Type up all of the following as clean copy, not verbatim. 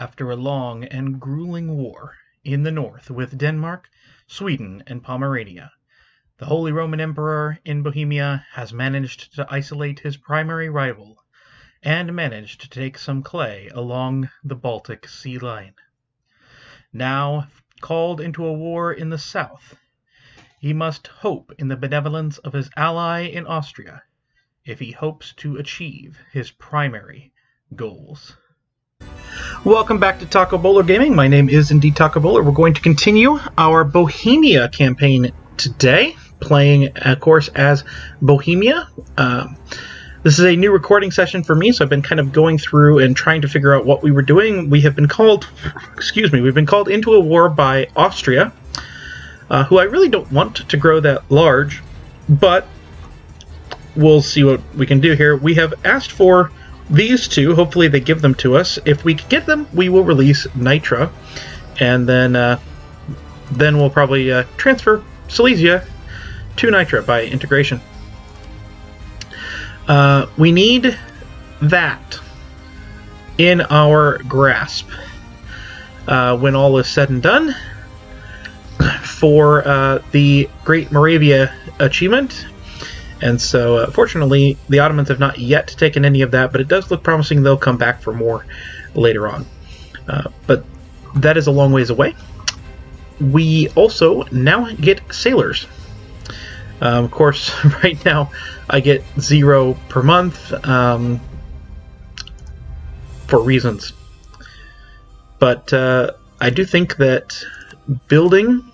after a long and grueling war in the north with Denmark, Sweden, and Pomerania, the Holy Roman Emperor in Bohemia has managed to isolate his primary rival and managed to take some clay along the Baltic sea line. Now called into a war in the south, he must hope in the benevolence of his ally in Austria if he hopes to achieve his primary goals. Welcome back to Taco Bowler Gaming. My name is indeed Taco Bowler. We're going to continue our Bohemia campaign today, playing, of course, as Bohemia. This is a new recording session for me, so I've been kind of going through and trying to figure out what we were doing. We have been called, we've been called into a war by Austria, who I really don't want to grow that large, but we'll see what we can do here. We have asked for these two. Hopefully they give them to us. If we can get them, we will release Nitra, and then we'll probably transfer Silesia to Nitra by integration. We need that in our grasp when all is said and done for the Great Moravia achievement. And so, fortunately, the Ottomans have not yet taken any of that, but it does look promising they'll come back for more later on. But that is a long ways away. We also now get sailors. Of course, right now I get 0 per month for reasons. But I do think that building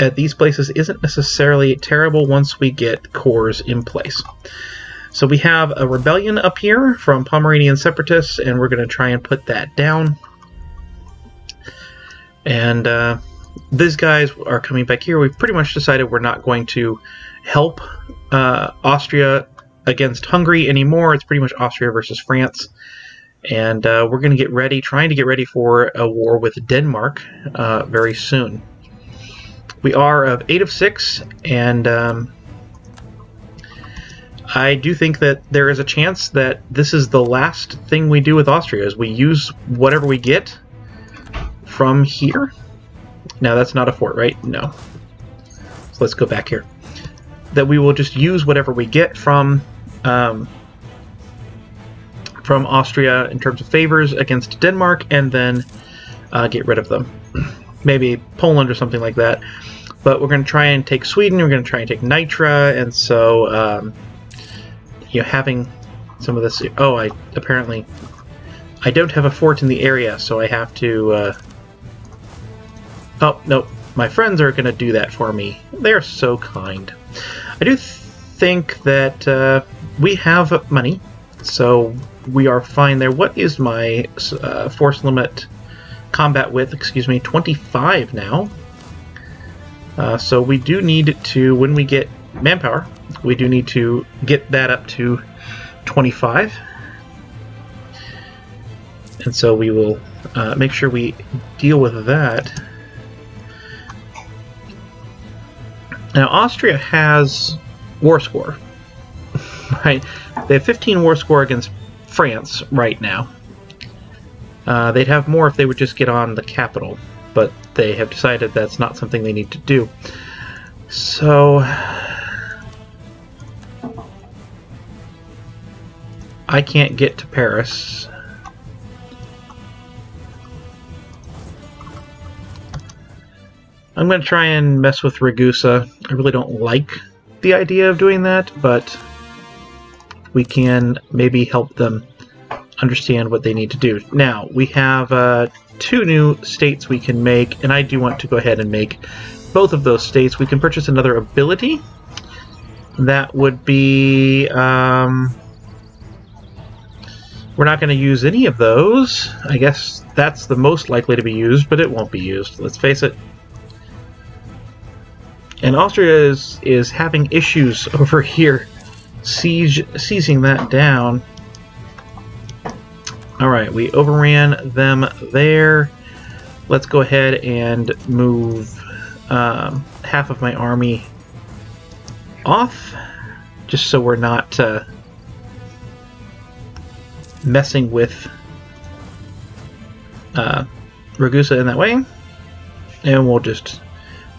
at these places isn't necessarily terrible once we get cores in place. So we have a rebellion up here from Pomeranian separatists, and we're going to try and put that down. And these guys are coming back here. We've pretty much decided we're not going to help Austria against Hungary anymore. It's pretty much Austria versus France. And we're going to get ready, trying to get ready for a war with Denmark very soon. We are of 8 of 6, and I do think that there is a chance that this is the last thing we do with Austria, is we use whatever we get from here. Now that's not a fort, right? No. So let's go back here. That we will just use whatever we get from Austria in terms of favors against Denmark, and then get rid of them. Maybe Poland or something like that. But we're going to try and take Sweden, we're going to try and take Nitra, and so, you know, having some of this... Oh, I don't have a fort in the area, so I have to... Oh, nope. My friends are going to do that for me. They're so kind. I do think that we have money, so we are fine there. What is my force limit... combat width, excuse me, 25 now. So we do need to, when we get manpower, we do need to get that up to 25. And so we will make sure we deal with that. Now Austria has war score, right? They have 15 war score against France right now. They'd have more if they would just get on the capital, but they have decided that's not something they need to do. So... I can't get to Paris. I'm going to try and mess with Ragusa. I really don't like the idea of doing that, but we can maybe help them understand what they need to do. Now, we have 2 new states we can make, and I do want to go ahead and make both of those states. We can purchase another ability. That would be... we're not going to use any of those. I guess that's the most likely to be used, but it won't be used. Let's face it. And Austria is having issues over here, seizing that down. Alright, we overran them there. Let's go ahead and move half of my army off, just so we're not messing with Ragusa in that way, and we'll just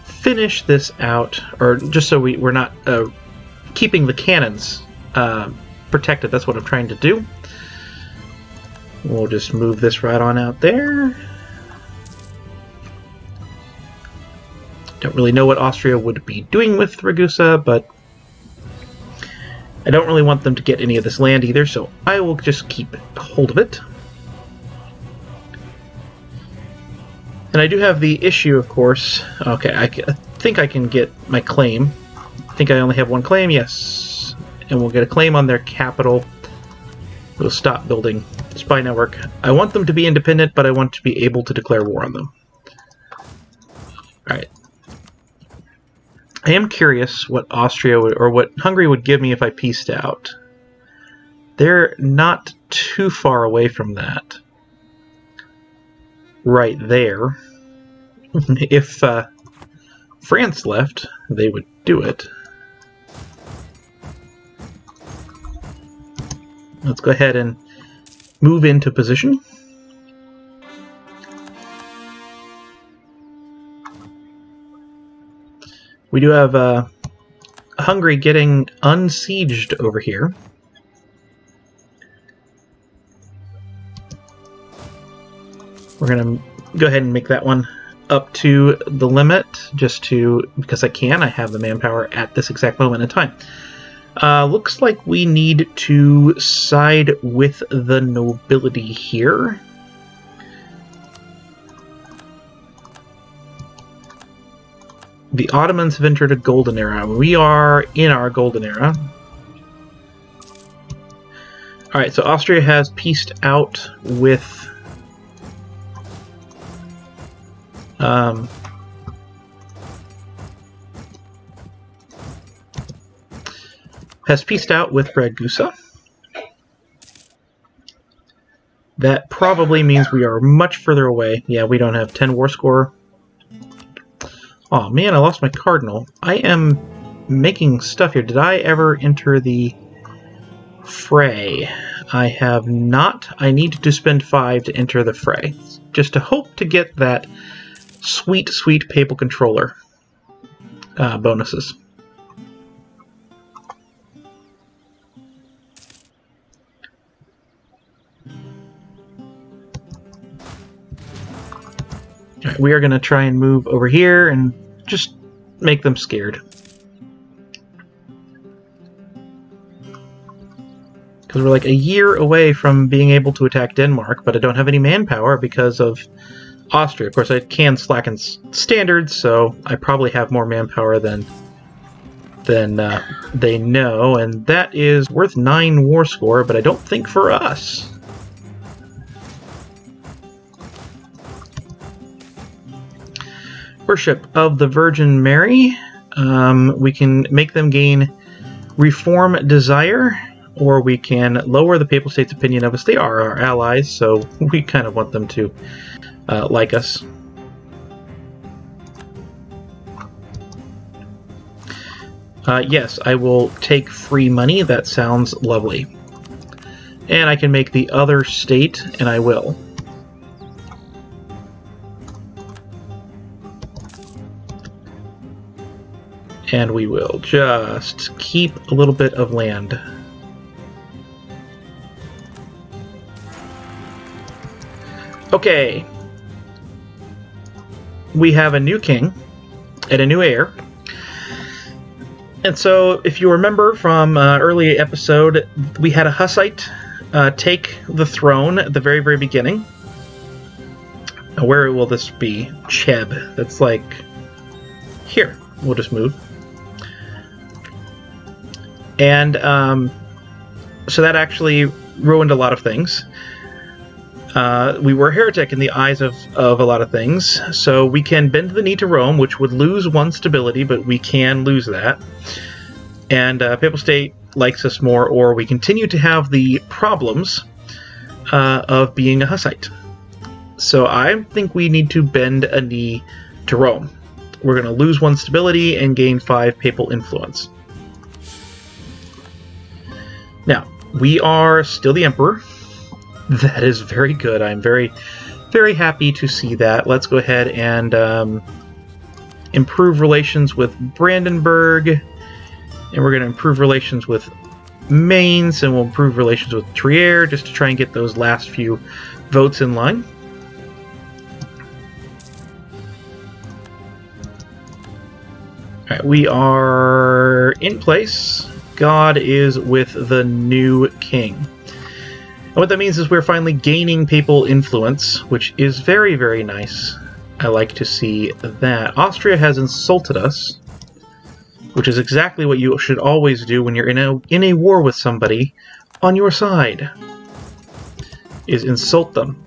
finish this out, or just so we're not keeping the cannons protected. That's what I'm trying to do. We'll just move this right on out there. Don't really know what Austria would be doing with Ragusa, but I don't really want them to get any of this land either, so I will just keep hold of it. And I do have the issue, of course. Okay, I think I can get my claim. I think I only have one claim, yes. And we'll get a claim on their capital. We'll stop building spy network. I want them to be independent, but I want to be able to declare war on them. Alright. I am curious what Austria would, or what Hungary would give me if I pieced out. They're not too far away from that. Right there. If France left, they would do it. Let's go ahead and move into position. We do have Hungary getting unsieged over here. We're going to go ahead and make that one up to the limit, just to, because I can. I have the manpower at this exact moment in time. Looks like we need to side with the nobility here. The Ottomans have entered a golden era. We are in our golden era. Alright, so Austria has pieced out with Ragusa. That probably means we are much further away. Yeah, we don't have 10 war score. Oh man, I lost my cardinal. I am making stuff here. Did I ever enter the fray? I have not. I need to spend 5 to enter the fray, just to hope to get that sweet, sweet papal controller bonuses. We are going to try and move over here and just make them scared. Because we're like a year away from being able to attack Denmark, but I don't have any manpower because of Austria. Of course, I can slacken standards, so I probably have more manpower than they know, and that is worth 9 war score, but I don't think for us. Worship of the Virgin Mary. We can make them gain reform desire, or we can lower the Papal State's opinion of us. They are our allies, so we kind of want them to like us. Yes, I will take free money. That sounds lovely. And I can make the other state, and I will. And we will just keep a little bit of land. Okay. We have a new king and a new heir. And so, if you remember from early episode, we had a Hussite take the throne at the very, very beginning. Now, where will this be? Cheb. That's like here. We'll just move. And so that actually ruined a lot of things. We were a heretic in the eyes of a lot of things. So we can bend the knee to Rome, which would lose one stability, but we can lose that. And Papal State likes us more, or we continue to have the problems of being a Hussite. So I think we need to bend a knee to Rome. We're going to lose 1 stability and gain 5 papal influence. Now, we are still the emperor. That is very good. I'm very very happy to see that. Let's go ahead and improve relations with Brandenburg, and we're going to improve relations with Mainz, and we'll improve relations with Trier just to try and get those last few votes in line. All right, we are in place. God is with the new king. And what that means is we're finally gaining papal influence, which is very, very nice. I like to see that. Austria has insulted us, which is exactly what you should always do when you're in a war with somebody on your side, is insult them.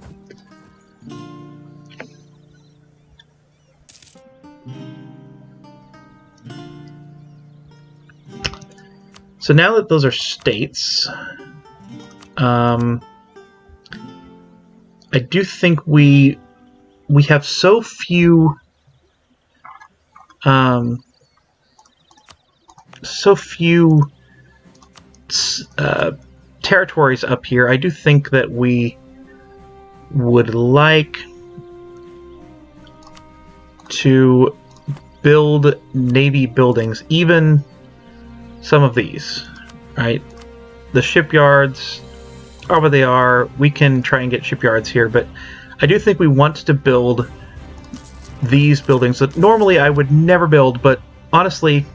So now that those are states, I do think we have so few territories up here. I do think that we would like to build navy buildings, even some of these, right? The shipyards are what they are. We can try and get shipyards here, but I do think we want to build these buildings that normally I would never build, but honestly,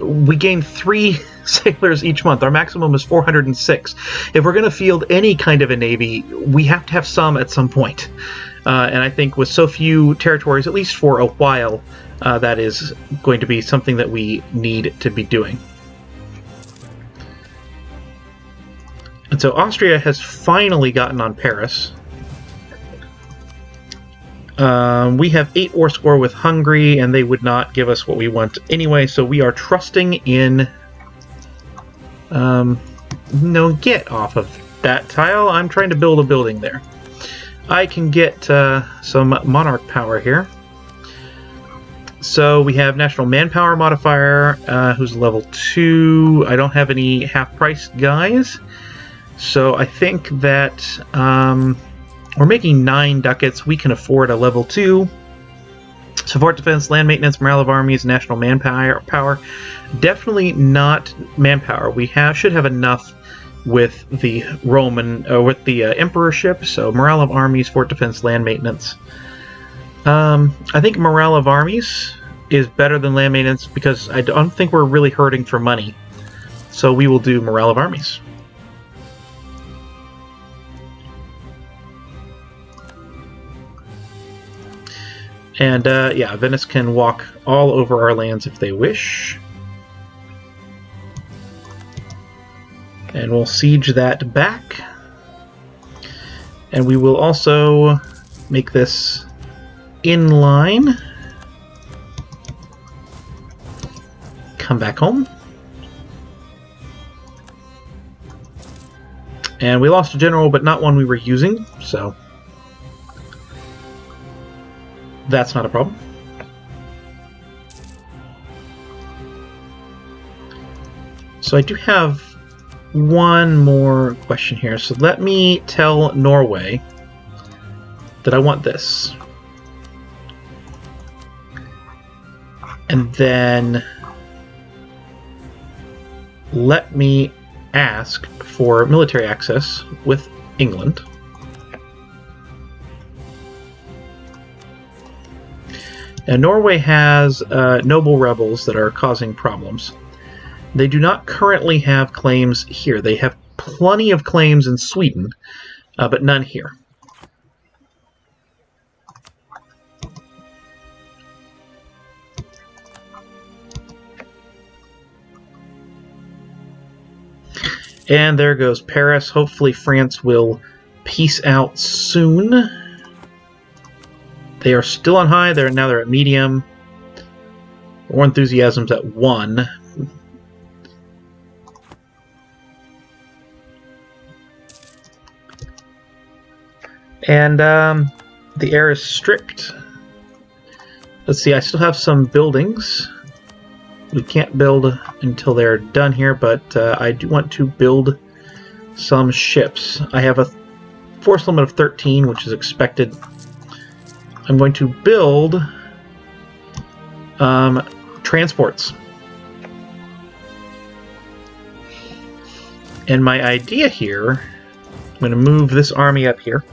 we gain 3 sailors each month. Our maximum is 406. If we're going to field any kind of a navy, we have to have some at some point. And I think with so few territories, at least for a while, that is going to be something that we need to be doing. And so Austria has finally gotten on Paris. We have 8 war score with Hungary, and they would not give us what we want anyway, so we are trusting in... no, get off of that tile. I'm trying to build a building there. I can get some monarch power here. So we have national manpower modifier, who's level 2. I don't have any half-price guys, so I think that... we're making 9 ducats. We can afford a level 2. Support defense, land maintenance, morale of armies, national manpower. Definitely not manpower. We should have enough with the Roman, with the emperorship. So morale of armies, fort defense, land maintenance. I think morale of armies is better than land maintenance because I don't think we're really hurting for money. So we will do morale of armies. And, yeah, Venice can walk all over our lands if they wish. And we'll siege that back. And we will also make this inline. Come back home. And we lost a general, but not one we were using, so... that's not a problem. So I do have one more question here. So let me tell Norway that I want this. And then let me ask for military access with England. Now, Norway has noble rebels that are causing problems. They do not currently have claims here. They have plenty of claims in Sweden, but none here. And there goes Paris. Hopefully France will peace out soon. They are still on high. Now they're at medium. War enthusiasm's at 1. And the air is strict. Let's see. I still have some buildings. We can't build until they're done here, but I do want to build some ships. I have a force limit of 13, which is expected. I'm going to build transports. And my idea here, I'm going to move this army up here.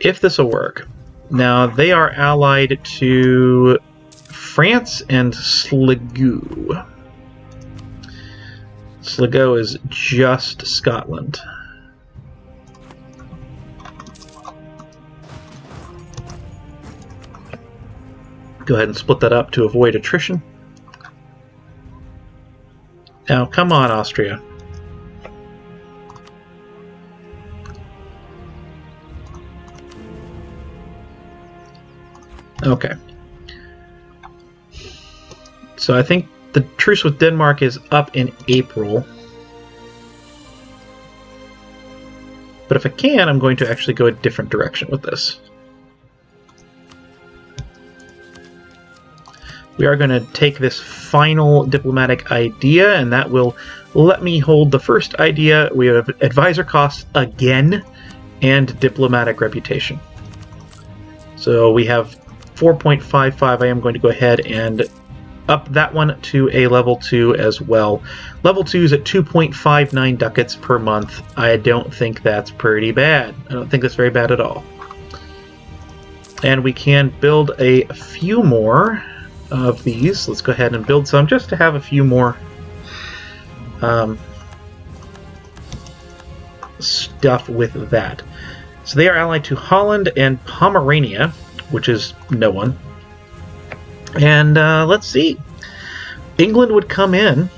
If this will work. Now, they are allied to France and Sligo. Sligo is just Scotland. Go ahead and split that up to avoid attrition. Now, come on, Austria. Okay. So I think the truce with Denmark is up in April. But if I can, I'm going to actually go a different direction with this. We are going to take this final diplomatic idea, and that will let me hold the first idea. We have advisor costs again and diplomatic reputation. So we have 4.55. I am going to go ahead and up that one to a level 2 as well. Level 2 is at 2.59 ducats per month. I don't think that's pretty bad. I don't think that's very bad at all. And we can build a few more of these. Let's go ahead and build some just to have a few more stuff with that. So they are allied to Holland and Pomerania, which is no one. And let's see. England would come in.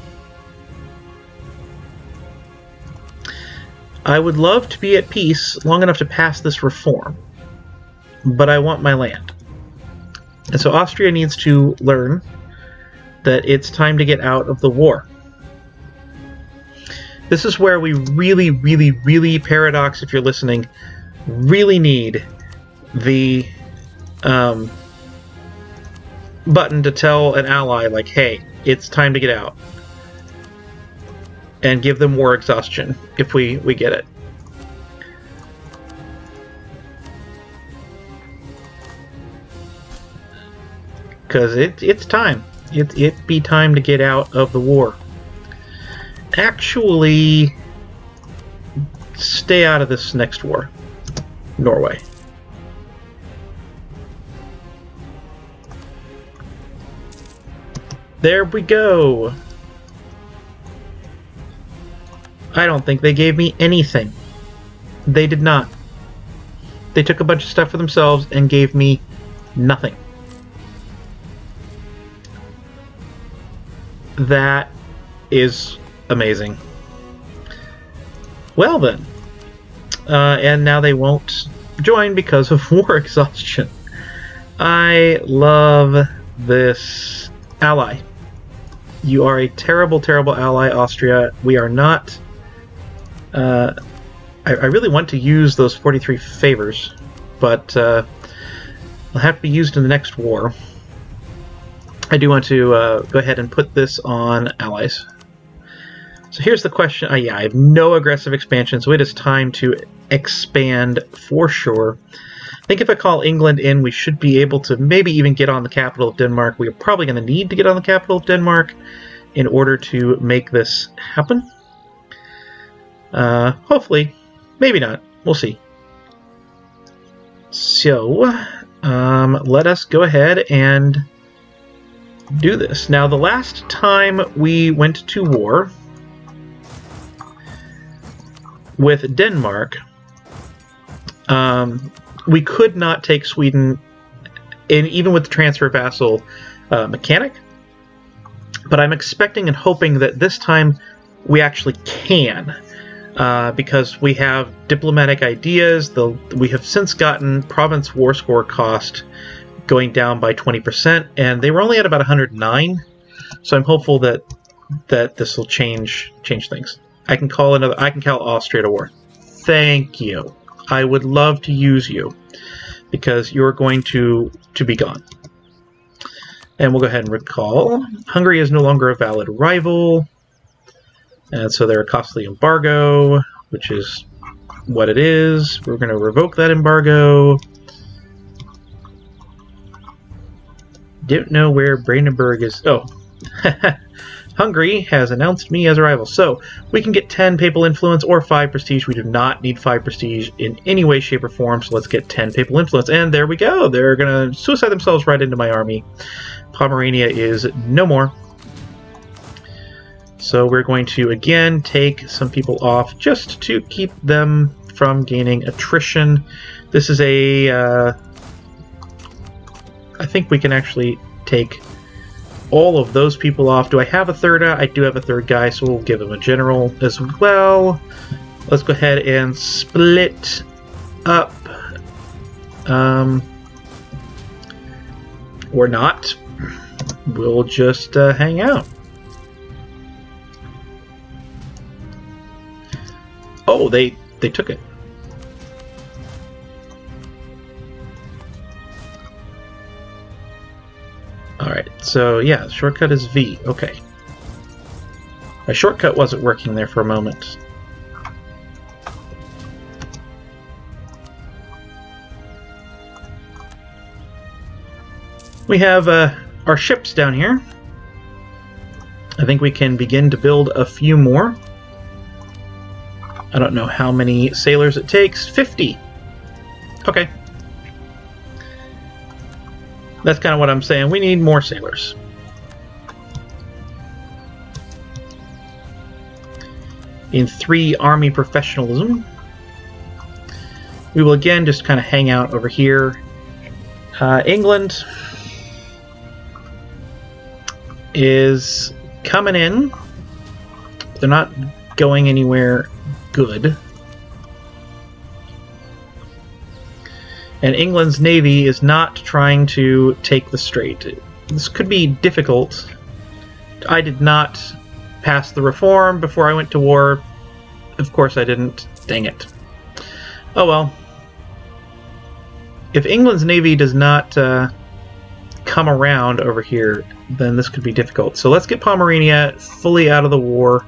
I would love to be at peace long enough to pass this reform, but I want my land. And so Austria needs to learn that it's time to get out of the war. This is where we really, really, really, Paradox, if you're listening, really need the button to tell an ally, like, hey, it's time to get out. And give them war exhaustion, if we get it. Because it's time. It be time to get out of the war. Actually, stay out of this next war. Norway. There we go. I don't think they gave me anything. They did not. They took a bunch of stuff for themselves and gave me nothing. That is amazing. Well then, and now they won't join because of war exhaustion. I love this ally. You are a terrible, terrible ally, Austria. We are not... I really want to use those 43 favors, but they'll have to be used in the next war. I do want to go ahead and put this on allies. So here's the question. Yeah, I have no aggressive expansion, so it is time to expand for sure. I think if I call England in, we should be able to maybe even get on the capital of Denmark. We are probably going to need to get on the capital of Denmark in order to make this happen. Hopefully. Maybe not. We'll see. So, let us go ahead and do this. Now, the last time we went to war with Denmark, we could not take Sweden, in, even with the transfer vassal mechanic, but I'm expecting and hoping that this time we actually can, because we have diplomatic ideas, we have since gotten province war score cost going down by 20%, and they were only at about 109, so I'm hopeful that this will change things. I can call Austria to war. Thank you. I would love to use you, because you're going to be gone. And we'll go ahead and recall. Hungary is no longer a valid rival, and so they're a costly embargo, which is what it is. We're going to revoke that embargo. Don't know where Brandenburg is. Oh. Hungary has announced me as a rival, so we can get 10 papal influence or 5 prestige. We do not need 5 prestige in any way, shape, or form, so let's get 10 papal influence. And there we go. They're going to suicide themselves right into my army. Pomerania is no more. So we're going to, again, take some people off just to keep them from gaining attrition. This is a... I think we can actually take all of those people off. Do I have a third? I do have a third guy, so we'll give him a general as well. Let's go ahead and split up. Or not. We'll just hang out. Oh, they took it. Alright, so yeah, shortcut is V. Okay. My shortcut wasn't working there for a moment. We have our ships down here. I think we can begin to build a few more. I don't know how many sailors it takes. 50! Okay. That's kind of what I'm saying. We need more sailors. In 3 army professionalism. We will again just kind of hang out over here. England is coming in. They're not going anywhere good. And England's navy is not trying to take the strait. This could be difficult. I did not pass the reform before I went to war. Of course I didn't. Dang it. Oh well. If England's navy does not come around over here, then this could be difficult. So let's get Pomerania fully out of the war.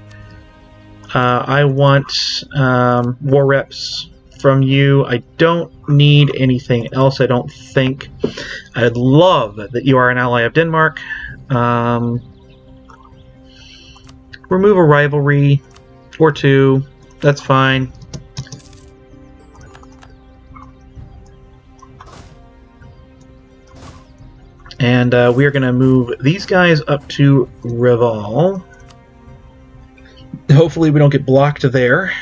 I want war reps from you. I don't need anything else, I don't think. I'd love that you are an ally of Denmark. Remove a rivalry or 2. That's fine. And we are going to move these guys up to Reval. Hopefully we don't get blocked there.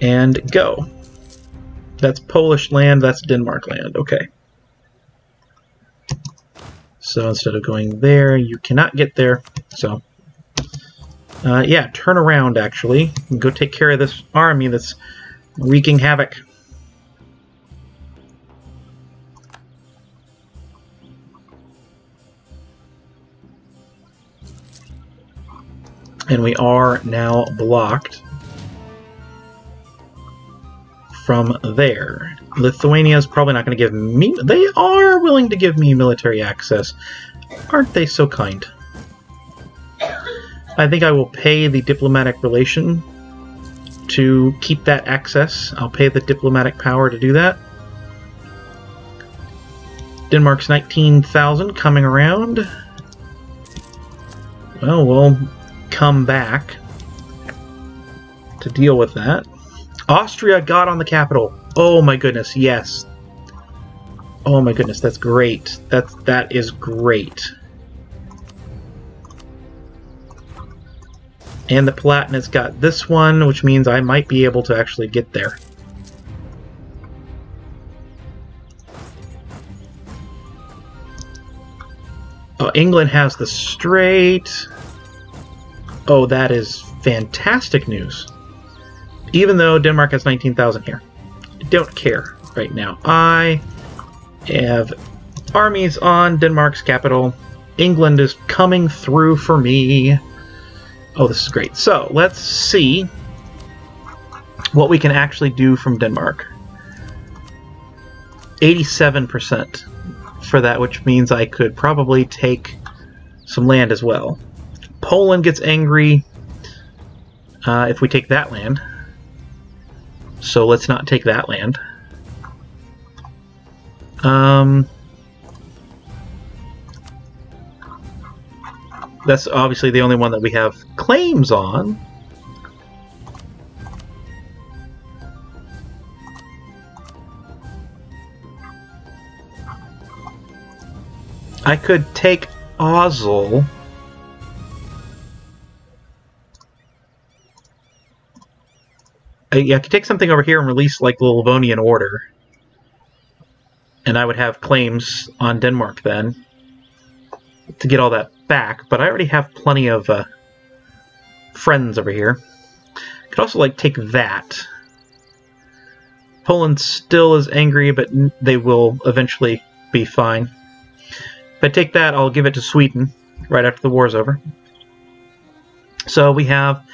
And go. That's Polish land, that's Denmark land. Okay. So instead of going there, you cannot get there. So, yeah, turn around, actually. And go take care of this army that's wreaking havoc. And we are now blocked from there. Lithuania is probably not going to give me... They are willing to give me military access. Aren't they so kind? I think I will pay the diplomatic relation to keep that access. I'll pay the diplomatic power to do that. Denmark's 19,000 coming around. Well, we'll come back to deal with that. Austria got on the capital. Oh my goodness, yes. Oh my goodness, that's great. That is great. And the Palatinate's got this one, which means I might be able to actually get there. Oh, England has the strait. Oh, that is fantastic news. Even though Denmark has 19,000 here. I don't care right now. I have armies on Denmark's capital. England is coming through for me. Oh, this is great. So, let's see what we can actually do from Denmark. 87% for that, which means I could probably take some land as well. Poland gets angry if we take that land. So let's not take that land. That's obviously the only one that we have claims on. I could take Oslo. I could take something over here and release like the Livonian Order. And I would have claims on Denmark then to get all that back, but I already have plenty of friends over here. Could also like take that. Poland still is angry, but they will eventually be fine. If I take that, I'll give it to Sweden right after the war's over. So we have,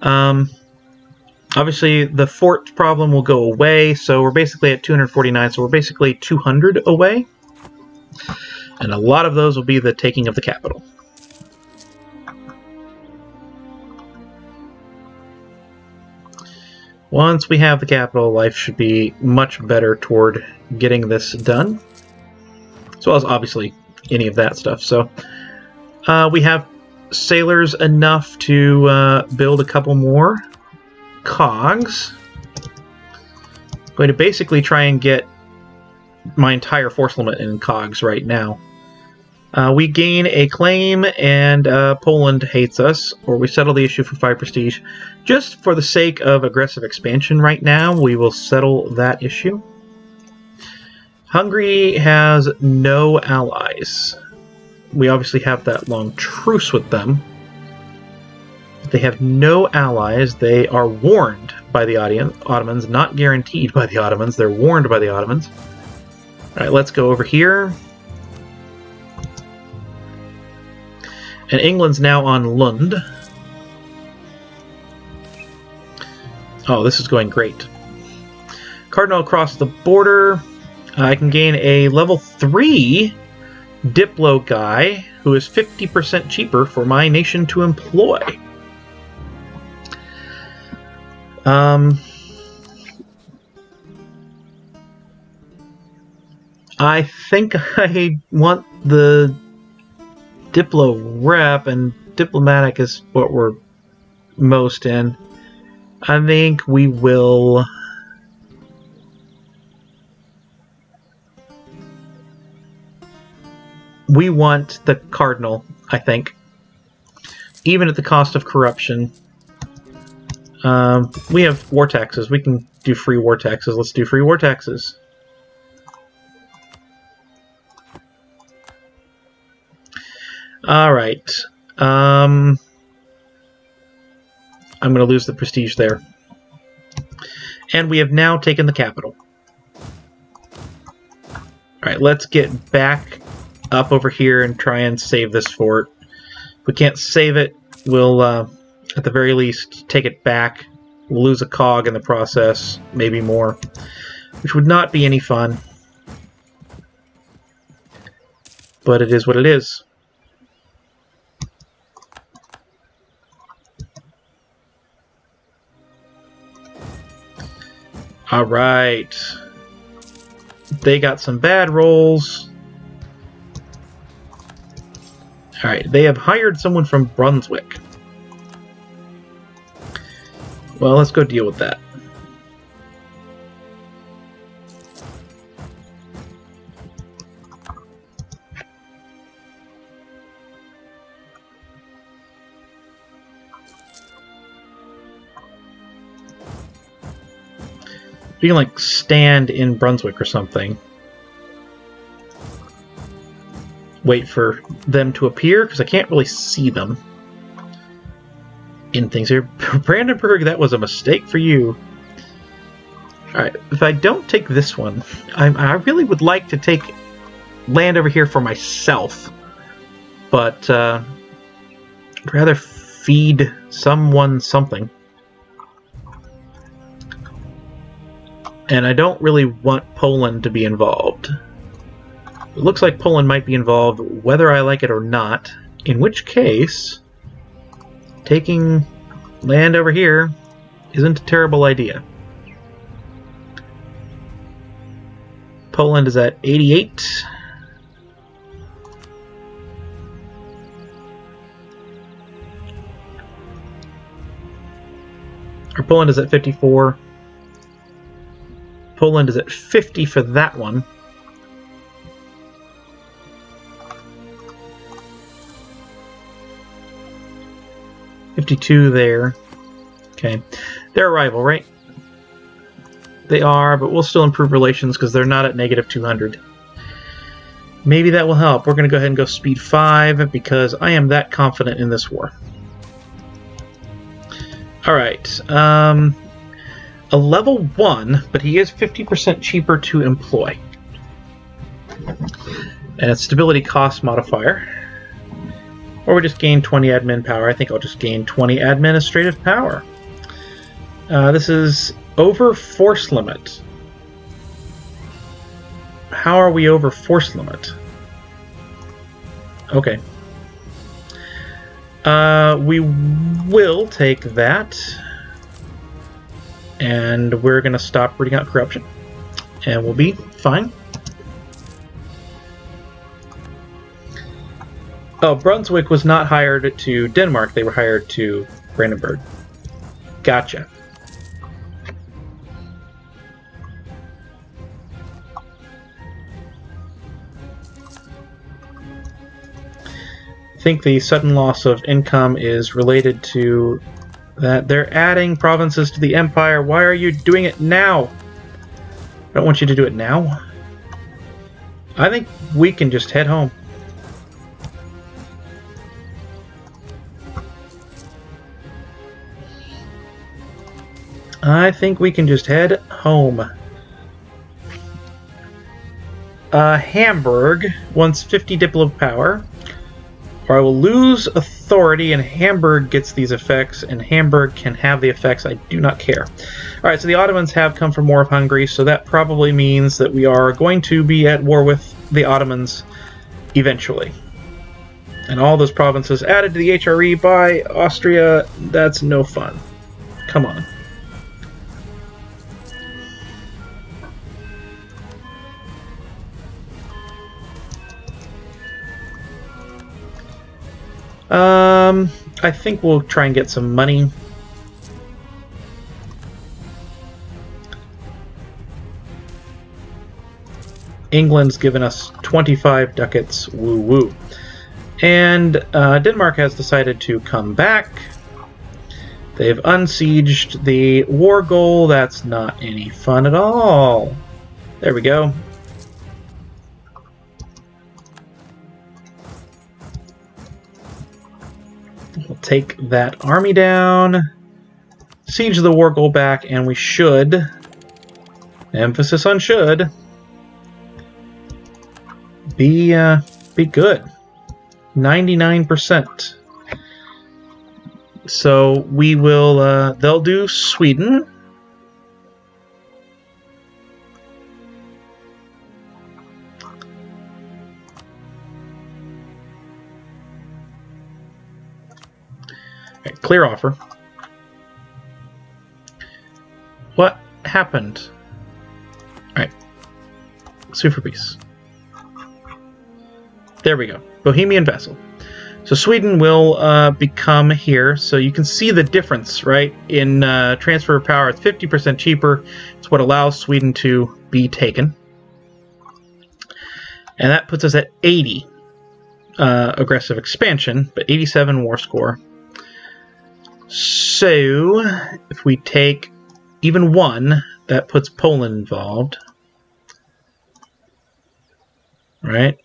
obviously the fort problem will go away, so we're basically at 249, so we're basically 200 away. And a lot of those will be the taking of the capital. Once we have the capital, life should be much better toward getting this done, as well as obviously any of that stuff. So we have sailors enough to build a couple more cogs. I'm going to basically try and get my entire force limit in cogs right now. We gain a claim and Poland hates us, or we settle the issue for 5 prestige. Just for the sake of aggressive expansion right now, we will settle that issue. Hungary has no allies. We obviously have that long truce with them. They have no allies. They are warned by the Ottomans, not guaranteed by the Ottomans. They're warned by the Ottomans. Alright, let's go over here. And England's now on Lund. Oh, this is going great. Cardinal across the border. I can gain a level 3 Diplo guy who is 50% cheaper for my nation to employ. I think I want the Diplo rep, and diplomatic is what we're most in. I think we will... We want the Cardinal, I think. Even at the cost of corruption. We have war taxes. We can do free war taxes. Let's do free war taxes. Alright, I'm going to lose the prestige there. And we have now taken the capital. Alright, let's get back up over here and try and save this fort. If we can't save it, we'll, at the very least, take it back. We'll lose a cog in the process, maybe more, which would not be any fun. But it is what it is. Alright, they got some bad rolls. Alright, they have hired someone from Brunswick. Well, let's go deal with that. You can, like, stand in Brunswick or something. Wait for them to appear, because I can't really see them in things here. Brandenburg, that was a mistake for you. Alright, if I don't take this one, I really would like to take land over here for myself. But, I'd rather feed someone something. And I don't really want Poland to be involved. It looks like Poland might be involved, whether I like it or not, in which case taking land over here isn't a terrible idea. Poland is at 88. Or Poland is at 54. Poland is at 50 for that one. There. Okay. They're a rival, right? They are, but we'll still improve relations because they're not at negative 200. Maybe that will help. We're going to go ahead and go speed 5 because I am that confident in this war. Alright. A level 1, but he is 50% cheaper to employ. And a stability cost modifier. Or we just gain 20 admin power. I think I'll just gain 20 administrative power. This is over force limit. How are we over force limit? Okay. We will take that. And we're going to stop rooting out corruption. And we'll be fine. Oh, Brunswick was not hired to Denmark. They were hired to Brandenburg. Gotcha. I think the sudden loss of income is related to that. They're adding provinces to the empire. Why are you doing it now? I don't want you to do it now. I think we can just head home. I think we can just head home. Hamburg wants 50 diplomatic power, or I will lose authority, and Hamburg gets these effects, and Hamburg can have the effects. I do not care. Alright, so the Ottomans have come from war with Hungary, so that probably means that we are going to be at war with the Ottomans eventually. And all those provinces added to the HRE by Austria, that's no fun. Come on. I think we'll try and get some money. England's given us 25 ducats. Woo woo. And Denmark has decided to come back. They've unsieged the war goal. That's not any fun at all. There we go. Take that army down, siege the war goal back, and we should, emphasis on should, be good. 99%. So we will, they'll do Sweden. Clear offer. What happened? Alright. Sue for peace. There we go. Bohemian vassal. So Sweden will become here. So you can see the difference, right? In transfer of power, it's 50% cheaper. It's what allows Sweden to be taken. And that puts us at 80 aggressive expansion, but 87 war score. So, if we take even one, that puts Poland involved. Right?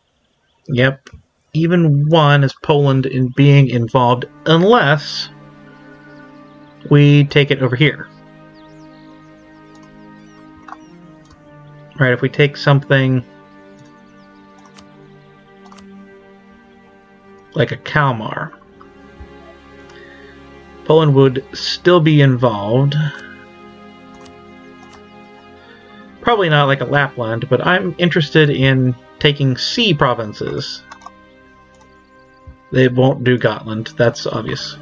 Yep. Even one is Poland in being involved, unless we take it over here. Right, if we take something like a Kalmar, Poland would still be involved. Probably not like a Lapland, but I'm interested in taking sea provinces. They won't do Gotland, that's obvious.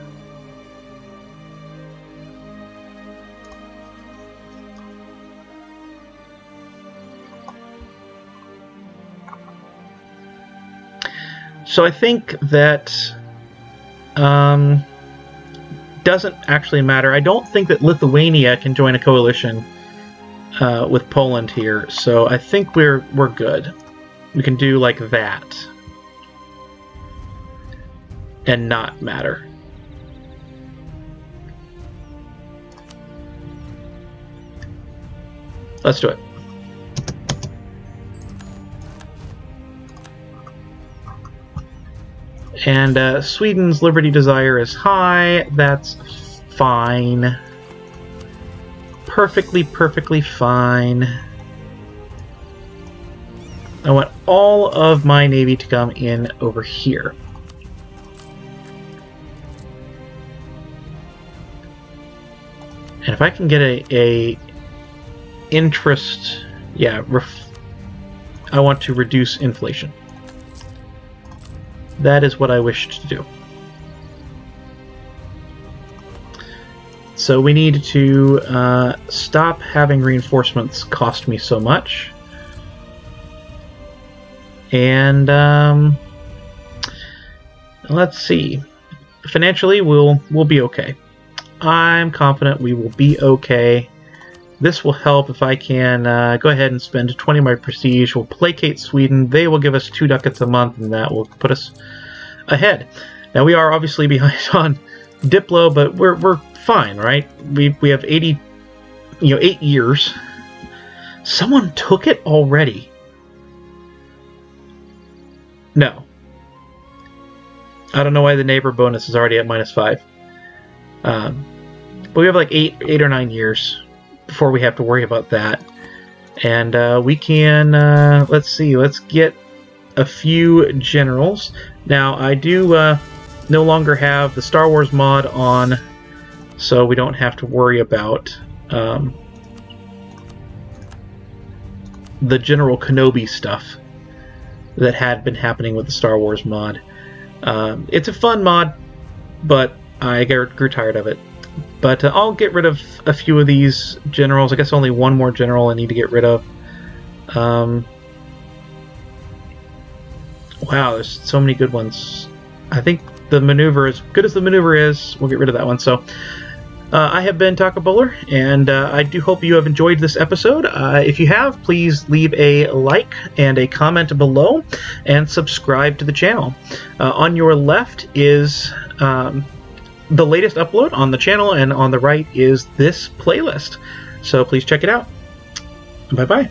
So I think that doesn't actually matter. I don't think that Lithuania can join a coalition with Poland here, so I think we're good. We can do like that and not matter. Let's do it. And Sweden's liberty desire is high. That's fine. Perfectly, perfectly fine. I want all of my navy to come in over here. And if I can get a interest, yeah, I want to reduce inflation. That is what I wish to do. So we need to stop having reinforcements cost me so much. And let's see. Financially, we'll be okay. I'm confident we will be okay. This will help if I can go ahead and spend 20 of my prestige. We'll placate Sweden. They will give us 2 ducats a month, and that will put us ahead. Now, we are obviously behind on Diplo, but we're fine, right? We have 8 years. Someone took it already. No. I don't know why the neighbor bonus is already at -5. But we have like 8 or 9 years before we have to worry about that. And we can, let's see, let's get a few generals. Now, I do no longer have the Star Wars mod on, so we don't have to worry about the General Kenobi stuff that had been happening with the Star Wars mod. It's a fun mod, but I grew tired of it. But I'll get rid of a few of these generals. I guess only one more general I need to get rid of. Wow, there's so many good ones. I think the maneuver, as good as the maneuver is, we'll get rid of that one. So I have been Taco Bowler, and I do hope you have enjoyed this episode. If you have, please leave a like and a comment below, and subscribe to the channel. On your left is... the latest upload on the channel, and on the right is this playlist. So please check it out. Bye-bye.